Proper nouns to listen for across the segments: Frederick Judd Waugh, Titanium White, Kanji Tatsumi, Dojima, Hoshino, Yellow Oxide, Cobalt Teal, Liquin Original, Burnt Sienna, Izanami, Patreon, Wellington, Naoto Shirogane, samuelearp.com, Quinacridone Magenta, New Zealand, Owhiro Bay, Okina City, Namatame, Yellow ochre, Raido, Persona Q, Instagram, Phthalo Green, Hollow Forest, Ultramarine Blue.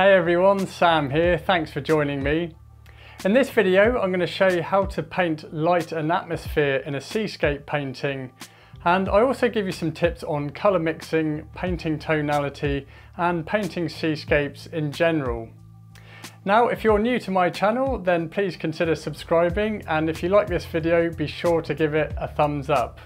Hey everyone, Sam here, thanks for joining me. In this video I'm going to show you how to paint light and atmosphere in a seascape painting, and I also give you some tips on colour mixing, painting tonality and painting seascapes in general. Now if you're new to my channel then please consider subscribing, and if you like this video be sure to give it a thumbs up.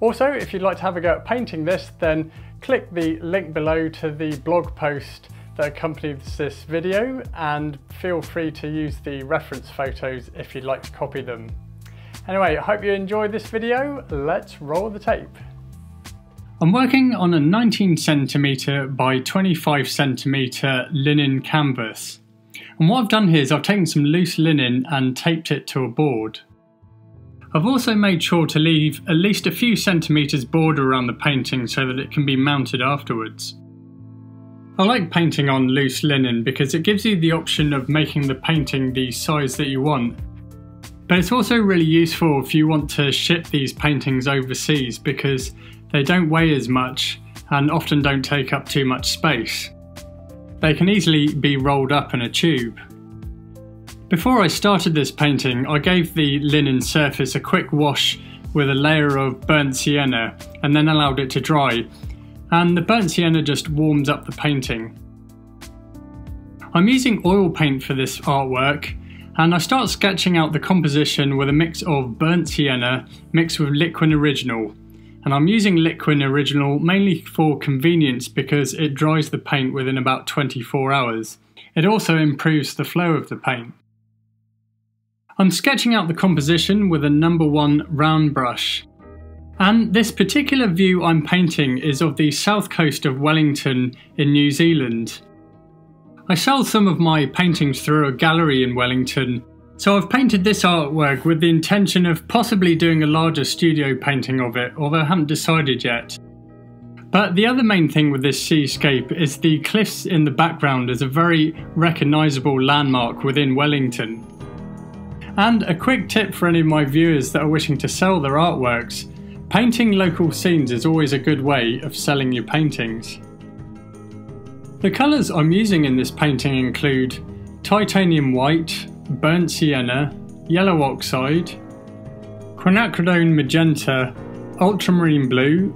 Also if you'd like to have a go at painting this then click the link below to the blog post that accompanies this video, and feel free to use the reference photos if you'd like to copy them. Anyway, I hope you enjoyed this video. Let's roll the tape. I'm working on a 19cm by 25cm linen canvas. And what I've done here is I've taken some loose linen and taped it to a board. I've also made sure to leave at least a few centimetres border around the painting so that it can be mounted afterwards. I like painting on loose linen because it gives you the option of making the painting the size that you want. But it's also really useful if you want to ship these paintings overseas because they don't weigh as much and often don't take up too much space. They can easily be rolled up in a tube. Before I started this painting, I gave the linen surface a quick wash with a layer of burnt sienna and then allowed it to dry. And the burnt sienna just warms up the painting. I'm using oil paint for this artwork, and I start sketching out the composition with a mix of burnt sienna mixed with Liquin Original. And I'm using Liquin Original mainly for convenience because it dries the paint within about 24 hours. It also improves the flow of the paint. I'm sketching out the composition with a #1 round brush. And this particular view I'm painting is of the south coast of Wellington in New Zealand. I sell some of my paintings through a gallery in Wellington, so I've painted this artwork with the intention of possibly doing a larger studio painting of it, although I haven't decided yet. But the other main thing with this seascape is the cliffs in the background as a very recognisable landmark within Wellington. And a quick tip for any of my viewers that are wishing to sell their artworks: painting local scenes is always a good way of selling your paintings. The colours I'm using in this painting include Titanium White, Burnt Sienna, Yellow Oxide, Quinacridone Magenta, Ultramarine Blue,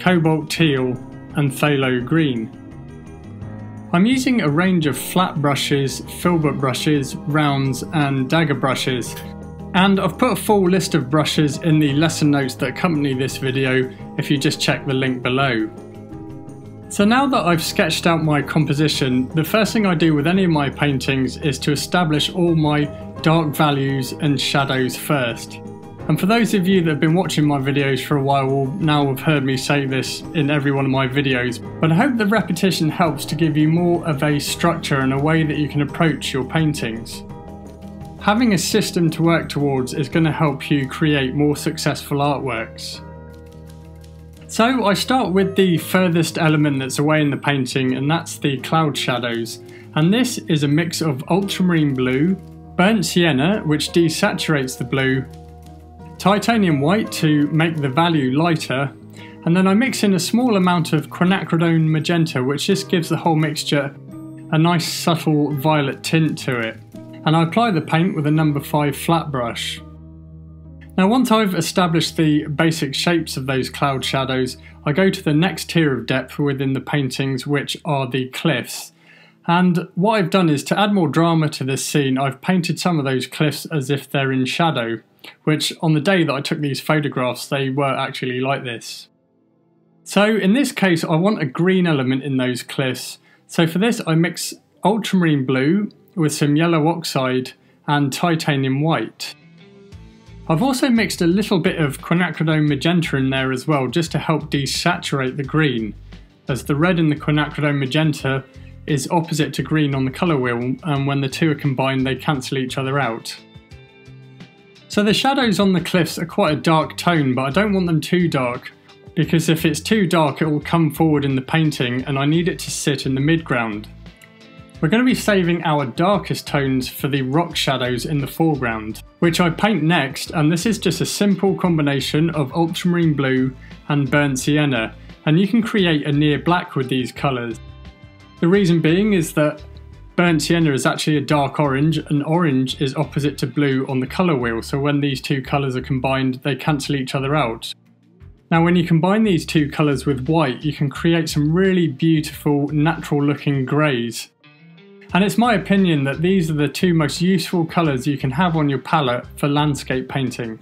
Cobalt Teal and Phthalo Green. I'm using a range of flat brushes, filbert brushes, rounds and dagger brushes. And I've put a full list of brushes in the lesson notes that accompany this video if you just check the link below. So now that I've sketched out my composition, the first thing I do with any of my paintings is to establish all my dark values and shadows first. And for those of you that have been watching my videos for a while will now have heard me say this in every one of my videos, but I hope the repetition helps to give you more of a structure and a way that you can approach your paintings. Having a system to work towards is going to help you create more successful artworks. So I start with the furthest element that's away in the painting, and that's the cloud shadows. And this is a mix of ultramarine blue, burnt sienna, which desaturates the blue, titanium white to make the value lighter, and then I mix in a small amount of quinacridone magenta, which just gives the whole mixture a nice subtle violet tint to it. And I apply the paint with a #5 flat brush. Now once I've established the basic shapes of those cloud shadows, I go to the next tier of depth within the paintings, which are the cliffs. And what I've done is, to add more drama to this scene, I've painted some of those cliffs as if they're in shadow, which on the day that I took these photographs they were actually like this. So in this case I want a green element in those cliffs, so for this I mix ultramarine blue with some yellow oxide and titanium white. I've also mixed a little bit of quinacridone magenta in there as well, just to help desaturate the green, as the red in the quinacridone magenta is opposite to green on the colour wheel, and when the two are combined they cancel each other out. So the shadows on the cliffs are quite a dark tone, but I don't want them too dark, because if it's too dark it will come forward in the painting and I need it to sit in the midground. We're going to be saving our darkest tones for the rock shadows in the foreground, which I paint next, and this is just a simple combination of ultramarine blue and burnt sienna, and you can create a near black with these colours. The reason being is that Burnt Sienna is actually a dark orange, and orange is opposite to blue on the colour wheel, so when these two colours are combined, they cancel each other out. Now when you combine these two colours with white, you can create some really beautiful, natural looking greys. And it's my opinion that these are the two most useful colours you can have on your palette for landscape painting.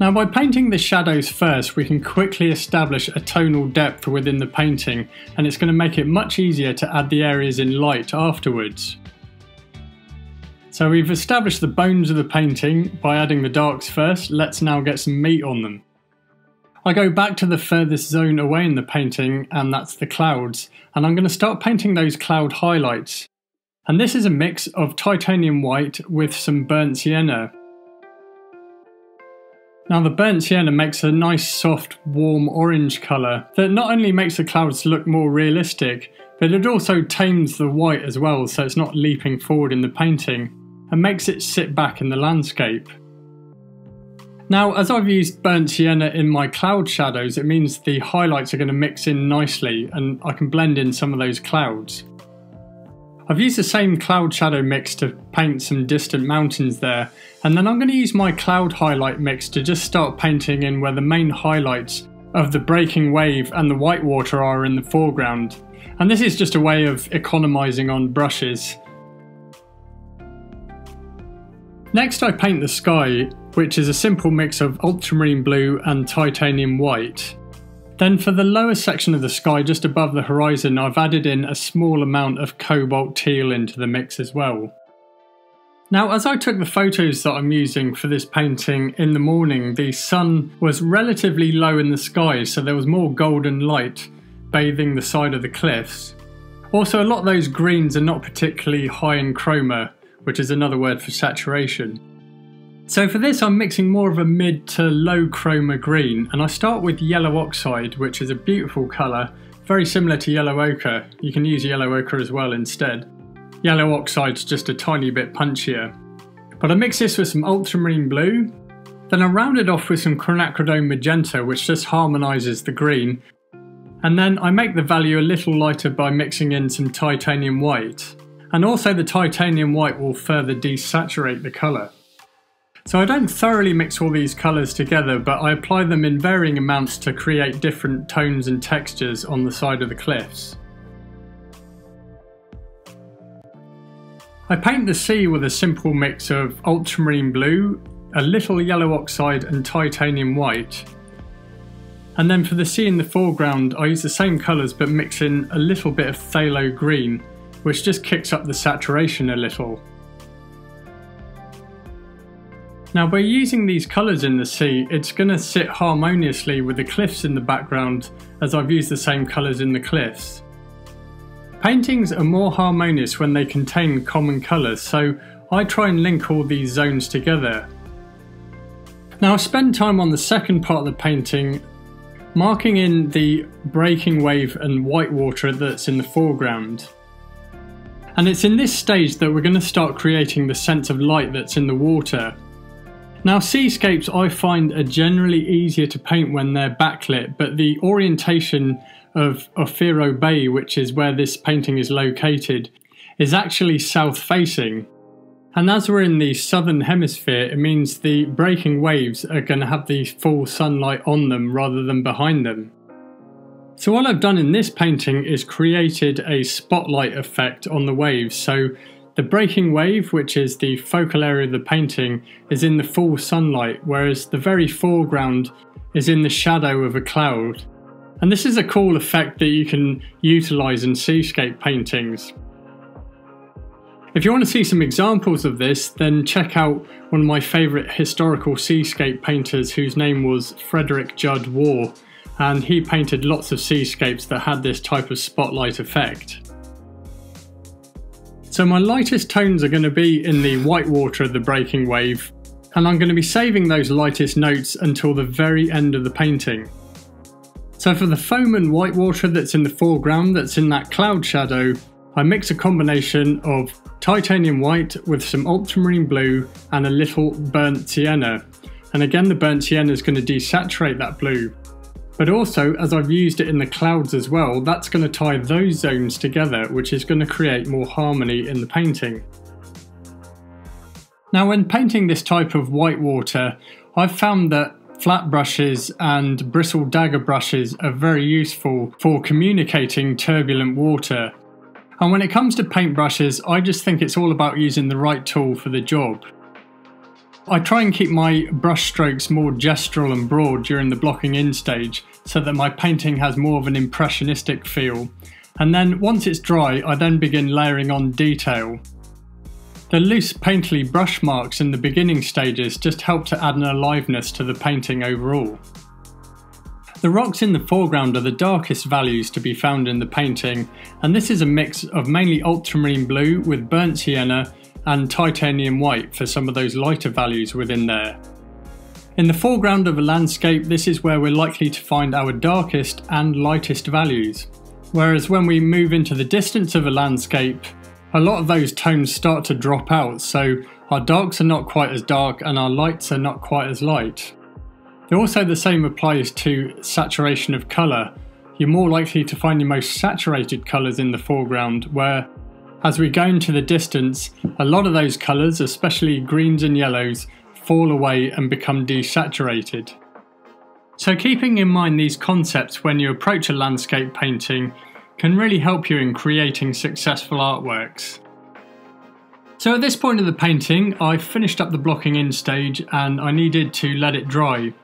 Now by painting the shadows first, we can quickly establish a tonal depth within the painting, and it's going to make it much easier to add the areas in light afterwards. So we've established the bones of the painting by adding the darks first. Let's now get some meat on them. I go back to the furthest zone away in the painting, and that's the clouds, and I'm going to start painting those cloud highlights. And this is a mix of titanium white with some burnt sienna. Now the burnt sienna makes a nice soft warm orange colour that not only makes the clouds look more realistic, but it also tames the white as well, so it's not leaping forward in the painting and makes it sit back in the landscape. Now as I've used burnt sienna in my cloud shadows, it means the highlights are going to mix in nicely and I can blend in some of those clouds. I've used the same cloud shadow mix to paint some distant mountains there, and then I'm going to use my cloud highlight mix to just start painting in where the main highlights of the breaking wave and the white water are in the foreground. And this is just a way of economising on brushes. Next I paint the sky, which is a simple mix of ultramarine blue and titanium white. Then for the lower section of the sky, just above the horizon, I've added in a small amount of cobalt teal into the mix as well. Now as I took the photos that I'm using for this painting in the morning, the sun was relatively low in the sky, so there was more golden light bathing the side of the cliffs. Also a lot of those greens are not particularly high in chroma, which is another word for saturation. So for this I'm mixing more of a mid to low chroma green, and I start with yellow oxide, which is a beautiful colour, very similar to yellow ochre. You can use yellow ochre as well instead. Yellow oxide's just a tiny bit punchier. But I mix this with some ultramarine blue, then I round it off with some quinacridone magenta, which just harmonises the green, and then I make the value a little lighter by mixing in some titanium white. And also the titanium white will further desaturate the colour. So I don't thoroughly mix all these colours together, but I apply them in varying amounts to create different tones and textures on the side of the cliffs. I paint the sea with a simple mix of ultramarine blue, a little yellow oxide and titanium white. And then for the sea in the foreground, I use the same colours but mix in a little bit of phthalo green, which just kicks up the saturation a little. Now by using these colours in the sea, it's going to sit harmoniously with the cliffs in the background, as I've used the same colours in the cliffs. Paintings are more harmonious when they contain common colours, so I try and link all these zones together. Now I spend time on the second part of the painting, marking in the breaking wave and white water that's in the foreground. And it's in this stage that we're going to start creating the sense of light that's in the water. Now seascapes I find are generally easier to paint when they're backlit, but the orientation of Owhiro Bay, which is where this painting is located, is actually south facing. And as we're in the southern hemisphere, it means the breaking waves are going to have the full sunlight on them rather than behind them. So all I've done in this painting is created a spotlight effect on the waves, so the breaking wave, which is the focal area of the painting, is in the full sunlight, whereas the very foreground is in the shadow of a cloud. And this is a cool effect that you can utilise in seascape paintings. If you want to see some examples of this, then check out one of my favourite historical seascape painters whose name was Frederick Judd Waugh, and he painted lots of seascapes that had this type of spotlight effect. So my lightest tones are going to be in the white water of the breaking wave, and I'm going to be saving those lightest notes until the very end of the painting. So for the foam and white water that's in the foreground, that's in that cloud shadow, I mix a combination of titanium white with some ultramarine blue and a little burnt sienna. And again the burnt sienna is going to desaturate that blue. But also, as I've used it in the clouds as well, that's going to tie those zones together, which is going to create more harmony in the painting. Now, when painting this type of white water, I've found that flat brushes and bristle dagger brushes are very useful for communicating turbulent water. And when it comes to paint brushes, I just think it's all about using the right tool for the job. I try and keep my brush strokes more gestural and broad during the blocking in stage so that my painting has more of an impressionistic feel. And then once it's dry, I then begin layering on detail. The loose painterly brush marks in the beginning stages just help to add an aliveness to the painting overall. The rocks in the foreground are the darkest values to be found in the painting, and this is a mix of mainly ultramarine blue with burnt sienna and titanium white for some of those lighter values within there. In the foreground of a landscape, this is where we're likely to find our darkest and lightest values, whereas when we move into the distance of a landscape, a lot of those tones start to drop out, so our darks are not quite as dark and our lights are not quite as light. Also, the same applies to saturation of colour. You're more likely to find your most saturated colours in the foreground, where as we go into the distance, a lot of those colours, especially greens and yellows, fall away and become desaturated. So keeping in mind these concepts when you approach a landscape painting can really help you in creating successful artworks. So at this point of the painting, I finished up the blocking in stage and I needed to let it dry.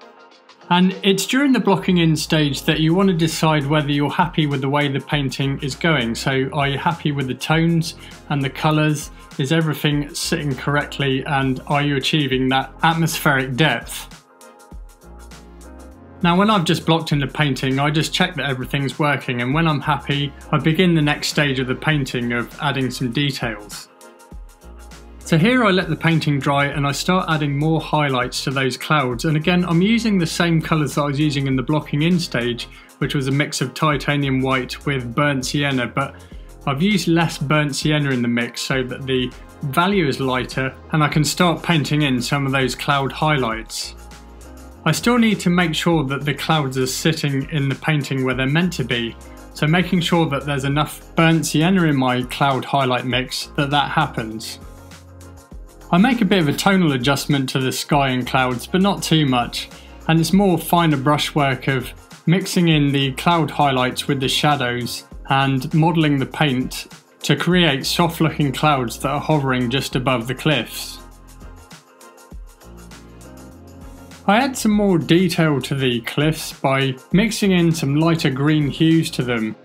And it's during the blocking in stage that you want to decide whether you're happy with the way the painting is going. So are you happy with the tones and the colours? Is everything sitting correctly? And are you achieving that atmospheric depth? Now, when I've just blocked in the painting, I just check that everything's working. And when I'm happy, I begin the next stage of the painting of adding some details. So here I let the painting dry and I start adding more highlights to those clouds, and again I'm using the same colours that I was using in the blocking in stage, which was a mix of titanium white with burnt sienna, but I've used less burnt sienna in the mix so that the value is lighter and I can start painting in some of those cloud highlights. I still need to make sure that the clouds are sitting in the painting where they're meant to be, so making sure that there's enough burnt sienna in my cloud highlight mix that that happens. I make a bit of a tonal adjustment to the sky and clouds, but not too much, and it's more finer brushwork of mixing in the cloud highlights with the shadows and modelling the paint to create soft looking clouds that are hovering just above the cliffs. I add some more detail to the cliffs by mixing in some lighter green hues to them,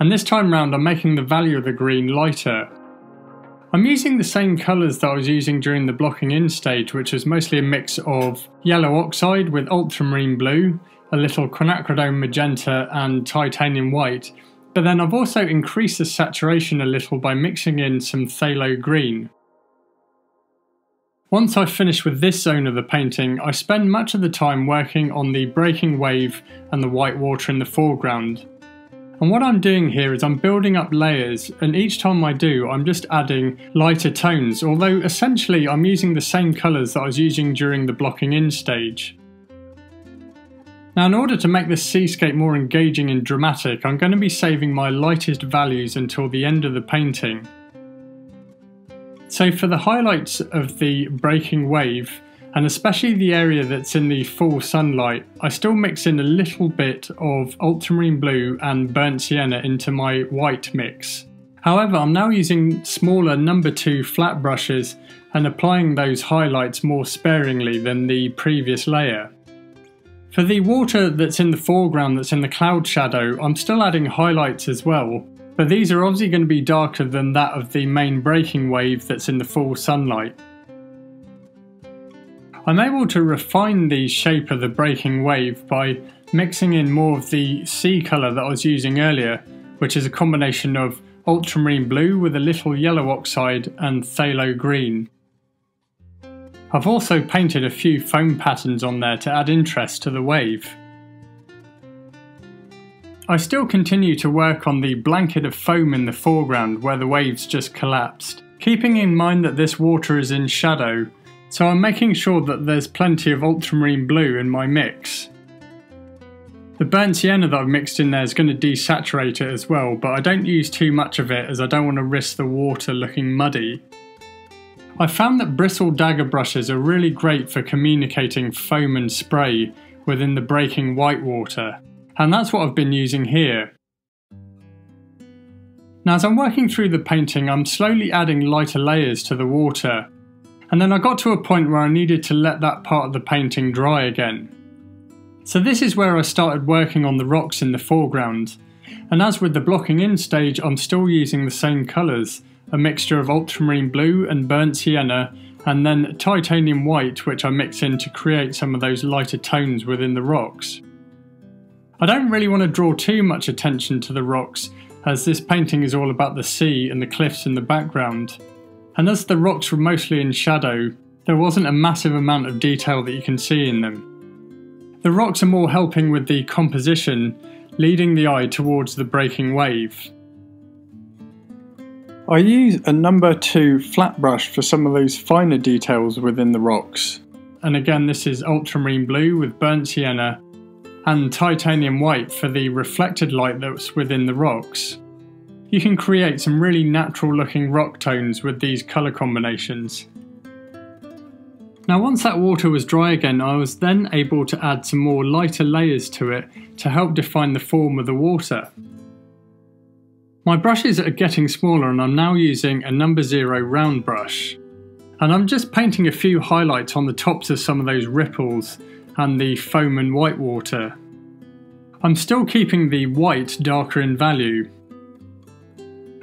and this time round I'm making the value of the green lighter. I'm using the same colours that I was using during the blocking in stage, which was mostly a mix of yellow oxide with ultramarine blue, a little quinacridone magenta and titanium white, but then I've also increased the saturation a little by mixing in some phthalo green. Once I've finished with this zone of the painting, I spend much of the time working on the breaking wave and the white water in the foreground. And what I'm doing here is I'm building up layers, and each time I do, I'm just adding lighter tones, although essentially I'm using the same colours that I was using during the blocking in stage. Now, in order to make this seascape more engaging and dramatic, I'm going to be saving my lightest values until the end of the painting. So for the highlights of the breaking wave, and especially the area that's in the full sunlight, I still mix in a little bit of ultramarine blue and burnt sienna into my white mix. However, I'm now using smaller #2 flat brushes and applying those highlights more sparingly than the previous layer. For the water that's in the foreground, that's in the cloud shadow, I'm still adding highlights as well, but these are obviously going to be darker than that of the main breaking wave that's in the full sunlight. I'm able to refine the shape of the breaking wave by mixing in more of the sea colour that I was using earlier, which is a combination of ultramarine blue with a little yellow oxide and phthalo green. I've also painted a few foam patterns on there to add interest to the wave. I still continue to work on the blanket of foam in the foreground where the waves just collapsed, keeping in mind that this water is in shadow. So I'm making sure that there's plenty of ultramarine blue in my mix. The burnt sienna that I've mixed in there is going to desaturate it as well, but I don't use too much of it as I don't want to risk the water looking muddy. I found that bristle dagger brushes are really great for communicating foam and spray within the breaking white water, and that's what I've been using here. Now, as I'm working through the painting, I'm slowly adding lighter layers to the water, and then I got to a point where I needed to let that part of the painting dry again. So this is where I started working on the rocks in the foreground, and as with the blocking in stage, I'm still using the same colours, a mixture of ultramarine blue and burnt sienna, and then titanium white, which I mix in to create some of those lighter tones within the rocks. I don't really want to draw too much attention to the rocks, as this painting is all about the sea and the cliffs in the background, and as the rocks were mostly in shadow, there wasn't a massive amount of detail that you can see in them. The rocks are more helping with the composition, leading the eye towards the breaking wave. I use a No. 2 flat brush for some of those finer details within the rocks. And again, this is ultramarine blue with burnt sienna and titanium white for the reflected light that's within the rocks. You can create some really natural looking rock tones with these colour combinations. Now, once that water was dry again, I was then able to add some more lighter layers to it to help define the form of the water. My brushes are getting smaller and I'm now using a No. 0 round brush. And I'm just painting a few highlights on the tops of some of those ripples and the foam and white water. I'm still keeping the white darker in value.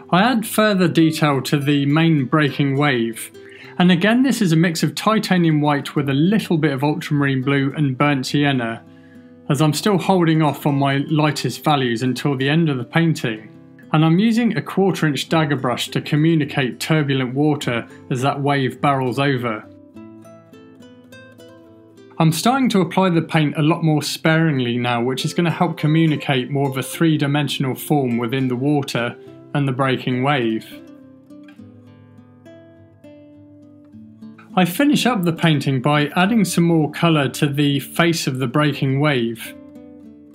I add further detail to the main breaking wave. And again, this is a mix of titanium white with a little bit of ultramarine blue and burnt sienna, as I'm still holding off on my lightest values until the end of the painting. And I'm using a 1/4 inch dagger brush to communicate turbulent water as that wave barrels over. I'm starting to apply the paint a lot more sparingly now, which is going to help communicate more of a three-dimensional form within the water and the breaking wave. I finish up the painting by adding some more colour to the face of the breaking wave.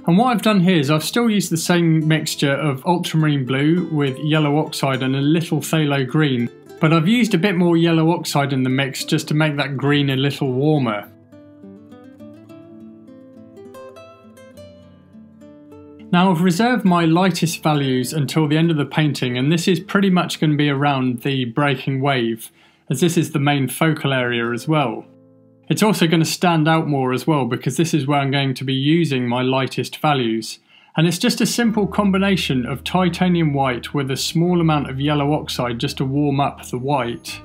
And what I've done here is I've still used the same mixture of ultramarine blue with yellow oxide and a little phthalo green, but I've used a bit more yellow oxide in the mix just to make that green a little warmer. Now, I've reserved my lightest values until the end of the painting, and this is pretty much going to be around the breaking wave, as this is the main focal area as well. It's also going to stand out more as well, because this is where I'm going to be using my lightest values. And it's just a simple combination of titanium white with a small amount of yellow oxide just to warm up the white.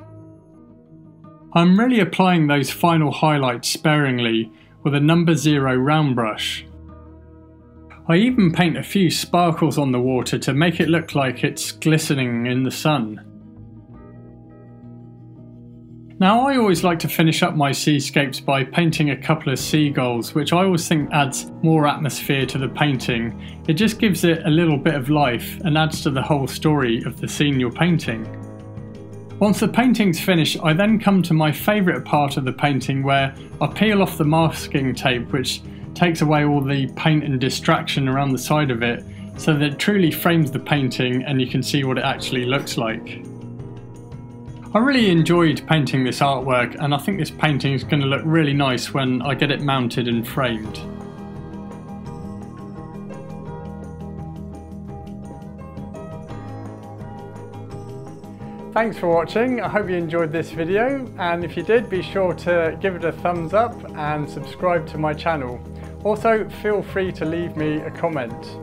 I'm really applying those final highlights sparingly with a No. 0 round brush. I even paint a few sparkles on the water to make it look like it's glistening in the sun. Now, I always like to finish up my seascapes by painting a couple of seagulls, which I always think adds more atmosphere to the painting. It just gives it a little bit of life and adds to the whole story of the scene you're painting. Once the painting's finished, I then come to my favourite part of the painting, where I peel off the masking tape, which takes away all the paint and distraction around the side of it, so that it truly frames the painting and you can see what it actually looks like. I really enjoyed painting this artwork, and I think this painting is going to look really nice when I get it mounted and framed. Thanks for watching. I hope you enjoyed this video, and if you did, be sure to give it a thumbs up and subscribe to my channel. Also, feel free to leave me a comment.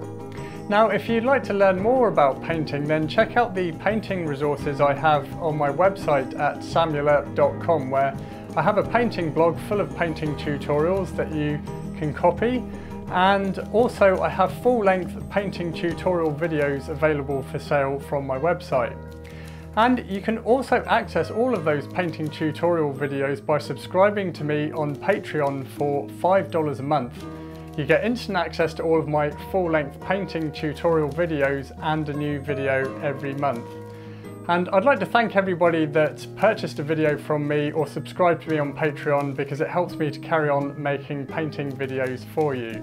Now, if you'd like to learn more about painting, then check out the painting resources I have on my website at samuelearp.com, where I have a painting blog full of painting tutorials that you can copy, and also I have full-length painting tutorial videos available for sale from my website. And you can also access all of those painting tutorial videos by subscribing to me on Patreon for $5 a month. You get instant access to all of my full-length painting tutorial videos and a new video every month. And I'd like to thank everybody that's purchased a video from me or subscribed to me on Patreon, because it helps me to carry on making painting videos for you.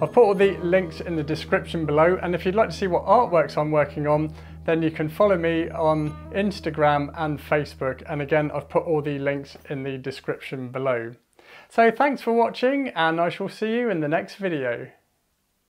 I've put all the links in the description below, and if you'd like to see what artworks I'm working on, then you can follow me on Instagram and Facebook, and again I've put all the links in the description below. So thanks for watching, and I shall see you in the next video.